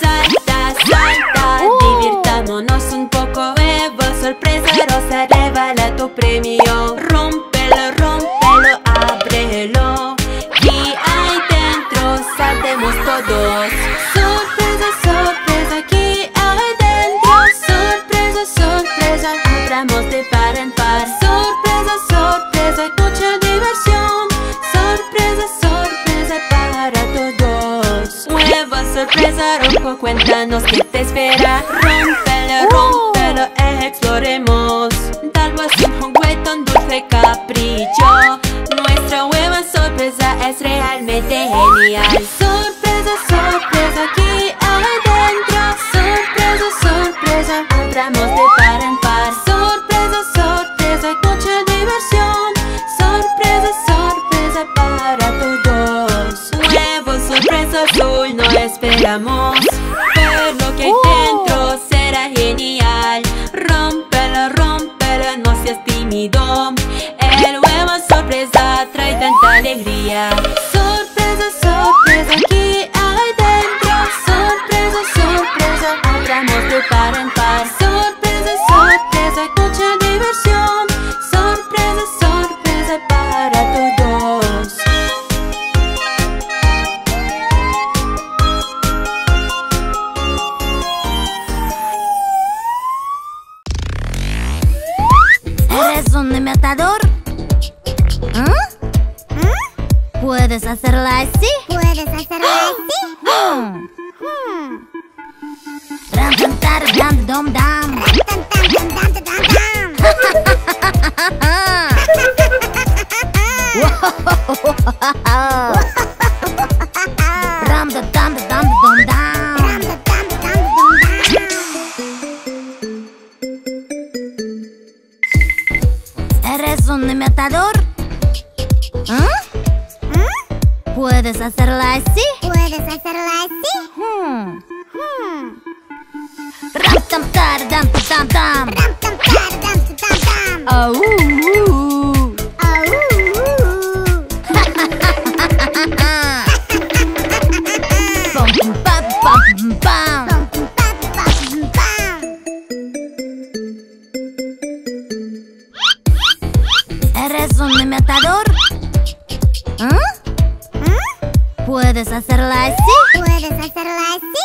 Salta, salta, divirtámonos un poco. Bebo sorpresa rosa, revela tu premio. Rómpelo, rómpelo, ábrelo. Y ahí dentro saltemos todos. Sorpresa, sorpresa, aquí ahí dentro. Sorpresa, sorpresa, entramos de par en par. Sorpresa, sorpresa, mucha diversión. Sorpresa, sorpresa para todos. Nueva sorpresa, rojo, cuéntanos qué te espera. Rómpelo, rómpelo, exploremos. Tal vez un juguete, un dulce capricho. Nuestra nueva sorpresa es realmente genial. Sorpresa, sorpresa, aquí adentro. Sorpresa, sorpresa, entramos de par en par. Sorpresa, sorpresa, mucha diversión. Sorpresa, sorpresa para todos. Nuevo sorpresa azul, no esperamos. Ver lo que hay dentro será genial. Rómpelo, rómpelo, no seas tímido. El huevo sorpresa trae tanta alegría. Sorpresa, sorpresa, aquí hay dentro. Sorpresa, sorpresa, entramos de par en par. Sorpresa, sorpresa, mucha diversión. Sorpresa, sorpresa para todos. ¿Eres un matador? ¿Puedes hacerla así? ¿Puedes hacerla así? Ram tam tar dam dom dam. Ram tam tam dam dam dam. Ram tam tam dam dom dam. Ram tam tam dam dom dam. ¿Eres un imitador? ¿Puedes hacerla así? ¿Puedes hacerla así? Ram tam tar dam tam dam. Ram tam tar dam tam dam. Au au pom pom pam pam pam. Pom pom pam pam pam. ¿Eres un imitador? ¿Puedes hacerla así? ¿Puedes hacerla así?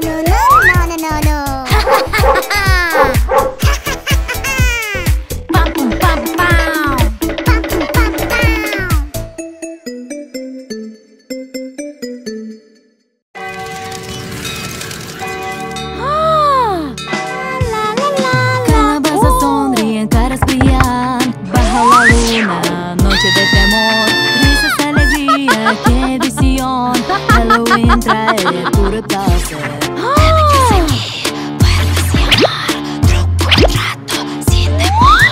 no no no no. Pam pum pam pam. Pam pum pam pam. ¡Qué visión! Halloween trae puro placer. Sé que puedes llamar. Truco, trato, sin temor.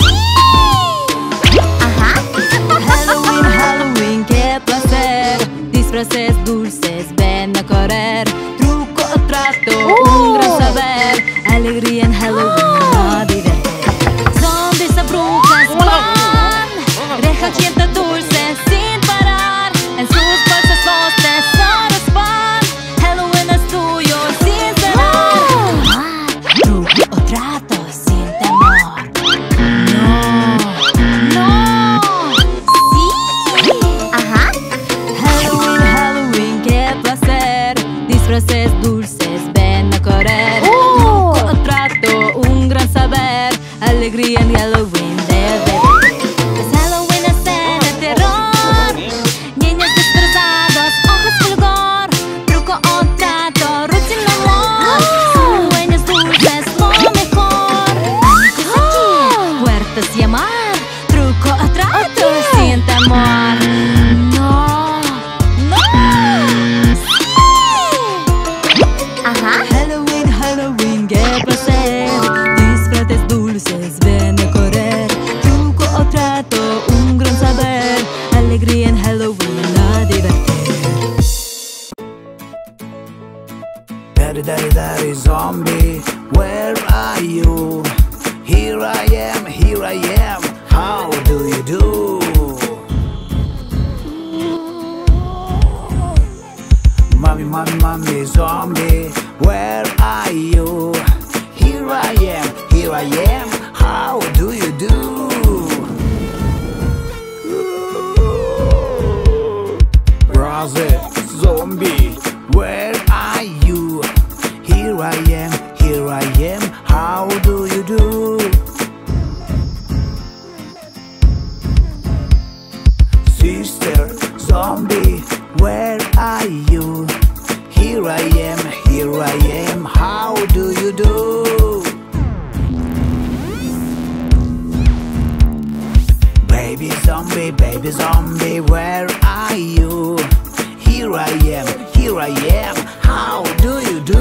¡Sí! ¡Ajá! Halloween, Halloween, qué placer. Disfraces dulces, ven a correr. Truco, trato, un gran saber. Alegría en Halloween. Siento dulce sin parar. En sus bolsas los tesoros van. Halloween es tuyo sin cerrar. Truco o trato sin temor. No, sí. Ajá. Halloween, Halloween, qué placer. Disfraces dulces, ven a correr. Truco o trato, un gran saber. Alegría en Halloween de ver. Daddy, zombie, where the zombie, where are you? Here I am, how do you do?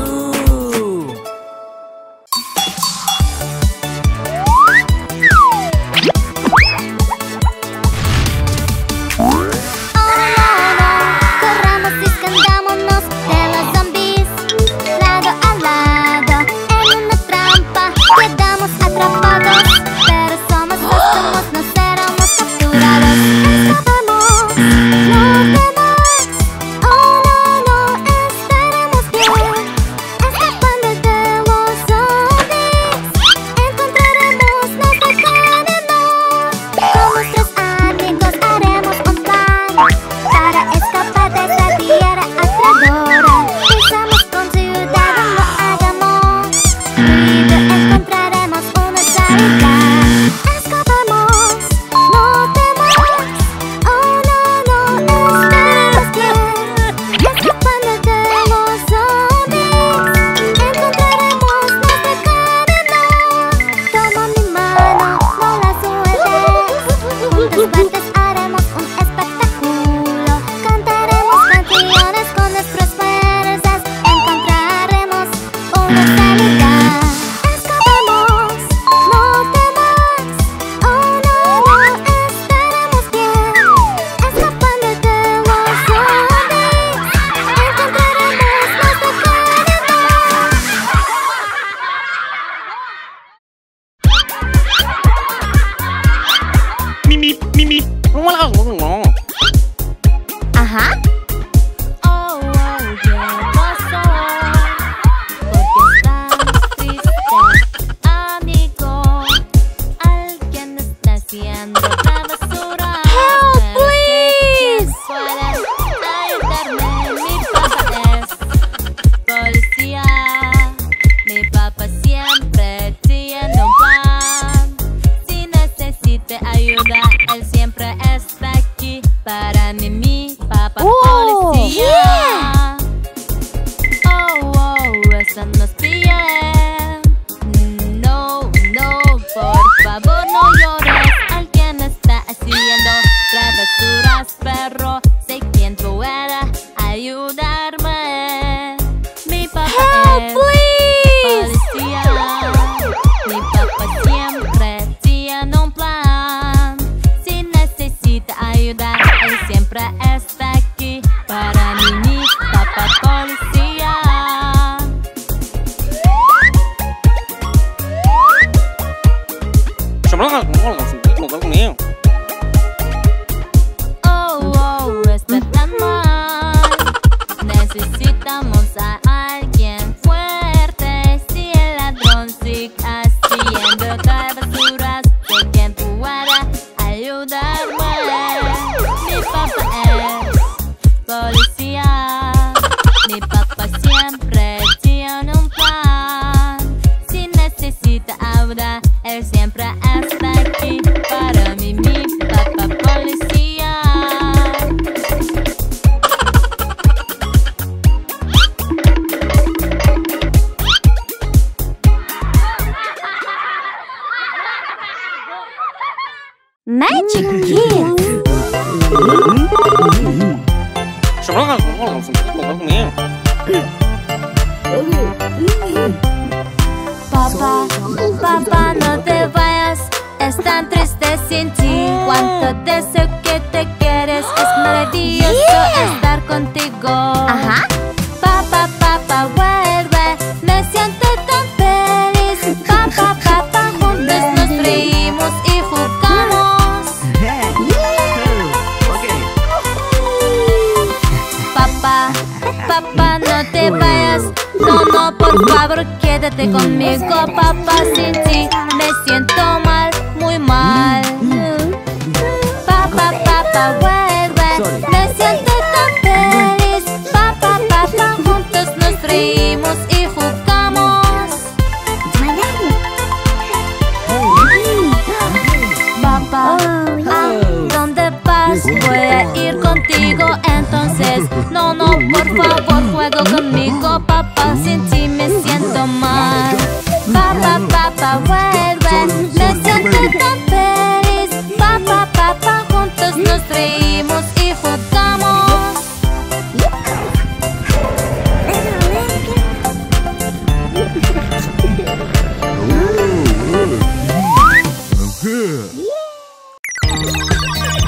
Papá, juntos nos reímos y jugamos.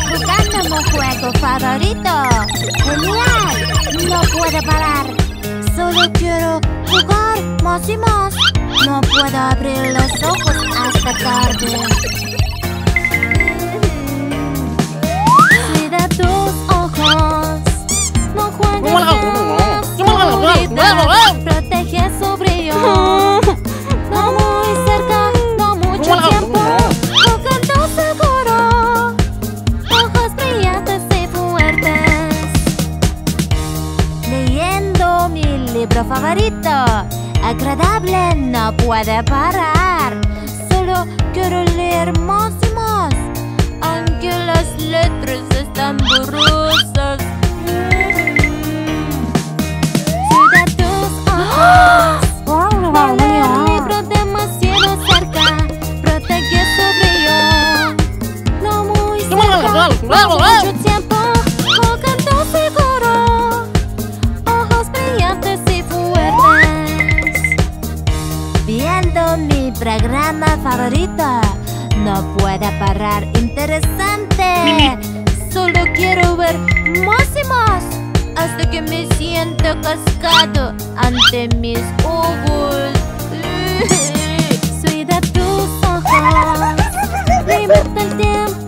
Jugando mi juego favorito. ¡Genial! No puedo parar. Solo quiero jugar más y más. No puedo abrir los ojos hasta tarde. Cuida tus ojos. No juegues más. Protege su brillo. No muy cerca, no mucho tiempo. Jugando seguro. Ojos brillantes y fuertes. Leyendo mi libro favorito. Agradable, no puede parar. Solo quiero leer más y más, aunque las letras están borrosas. Cuida tus ojos. No leo un libro demasiado cerca. Protege su brillo. No muy cerca, no mucho tiempo. Jugando seguro. Ojos brillantes y fuertes. Viendo mi programa favorito. No puedo parar, interesante. Solo quiero ver más y más, hasta que me siento cascado ante mis ojos. Cuida tus ojos. No importa el tiempo.